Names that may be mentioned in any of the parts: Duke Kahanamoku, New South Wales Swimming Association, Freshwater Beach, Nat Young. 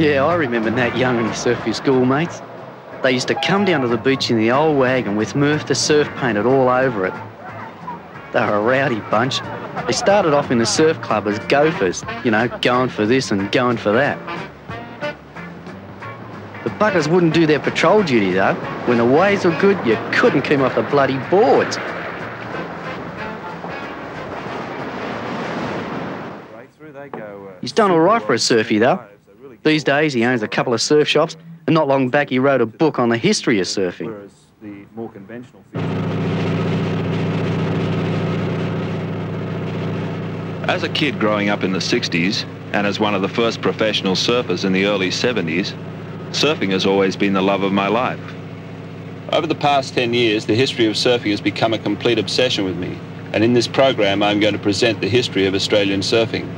Yeah, I remember Nat Young and his surfing schoolmates. They used to come down to the beach in the old wagon with Murph the surf painted all over it. They were a rowdy bunch. They started off in the surf club as gophers, you know, going for this and going for that. The buggers wouldn't do their patrol duty, though. When the waves were good, you couldn't keep them off the bloody boards. He's done all right for a surfie, though. These days, he owns a couple of surf shops, and not long back, he wrote a book on the history of surfing. Whereas the more conventional As a kid growing up in the 60s, and as one of the first professional surfers in the early 70s, surfing has always been the love of my life. Over the past 10 years, the history of surfing has become a complete obsession with me, and in this program, I'm going to present the history of Australian surfing.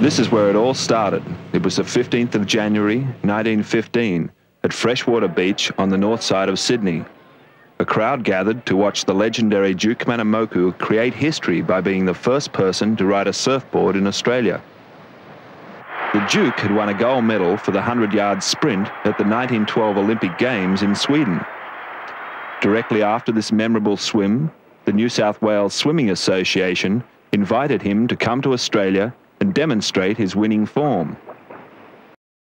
This is where it all started. It was the 15th of January, 1915, at Freshwater Beach on the north side of Sydney. A crowd gathered to watch the legendary Duke Kahanamoku create history by being the first person to ride a surfboard in Australia. The Duke had won a gold medal for the 100-yard sprint at the 1912 Olympic Games in Sweden. Directly after this memorable swim, the New South Wales Swimming Association invited him to come to Australia and demonstrate his winning form.